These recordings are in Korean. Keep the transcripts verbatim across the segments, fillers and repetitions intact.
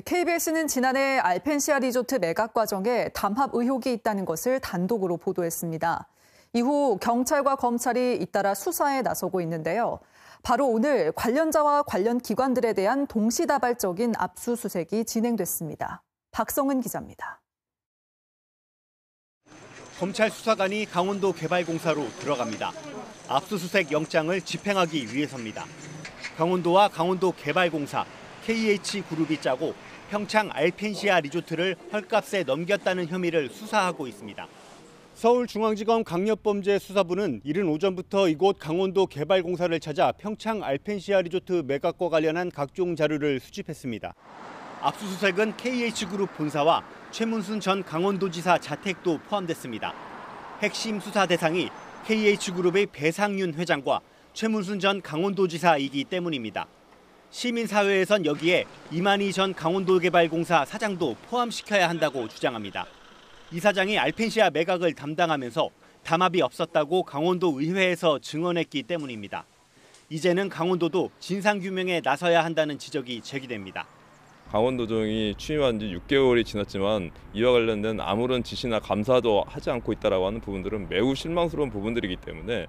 케이비에스는 지난해 알펜시아 리조트 매각 과정에 담합 의혹이 있다는 것을 단독으로 보도했습니다. 이후 경찰과 검찰이 잇따라 수사에 나서고 있는데요. 바로 오늘 관련자와 관련 기관들에 대한 동시다발적인 압수수색이 진행됐습니다. 박성은 기자입니다. 검찰 수사관이 강원도 개발공사로 들어갑니다. 압수수색 영장을 집행하기 위해서입니다. 강원도와 강원도 개발공사, 케이에이치그룹이 짜고 평창 알펜시아 리조트를 헐값에 넘겼다는 혐의를 수사하고 있습니다. 서울중앙지검 강력범죄수사부는 이른 오전부터 이곳 강원도 개발공사를 찾아 평창 알펜시아 리조트 매각과 관련한 각종 자료를 수집했습니다. 압수수색은 케이에이치그룹 본사와 최문순 전 강원도지사 자택도 포함됐습니다. 핵심 수사 대상이 케이에이치그룹의 배상윤 회장과 최문순 전 강원도지사이기 때문입니다. 시민사회에선 여기에 이만희 전 강원도개발공사 사장도 포함시켜야 한다고 주장합니다. 이 사장이 알펜시아 매각을 담당하면서 담합이 없었다고 강원도 의회에서 증언했기 때문입니다. 이제는 강원도도 진상규명에 나서야 한다는 지적이 제기됩니다. 강원도정이 취임한 지 육 개월이 지났지만 이와 관련된 아무런 지시나 감사도 하지 않고 있다라고 하는 부분들은 매우 실망스러운 부분들이기 때문에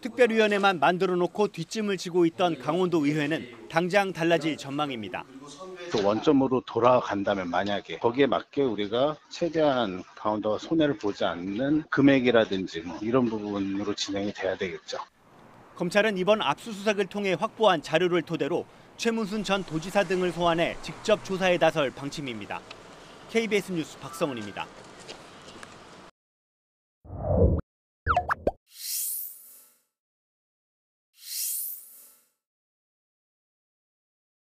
특별위원회만 만들어놓고 뒷짐을 지고 있던 강원도 의회는 당장 달라질 전망입니다. 또 원점으로 돌아간다면 만약에 거기에 맞게 우리가 최대한 강원도가 손해를 보지 않는 금액이라든지 뭐 이런 부분으로 진행이 돼야 되겠죠. 검찰은 이번 압수수색을 통해 확보한 자료를 토대로 최문순 전 도지사 등을 소환해 직접 조사에 나설 방침입니다. 케이비에스 뉴스 박성은입니다.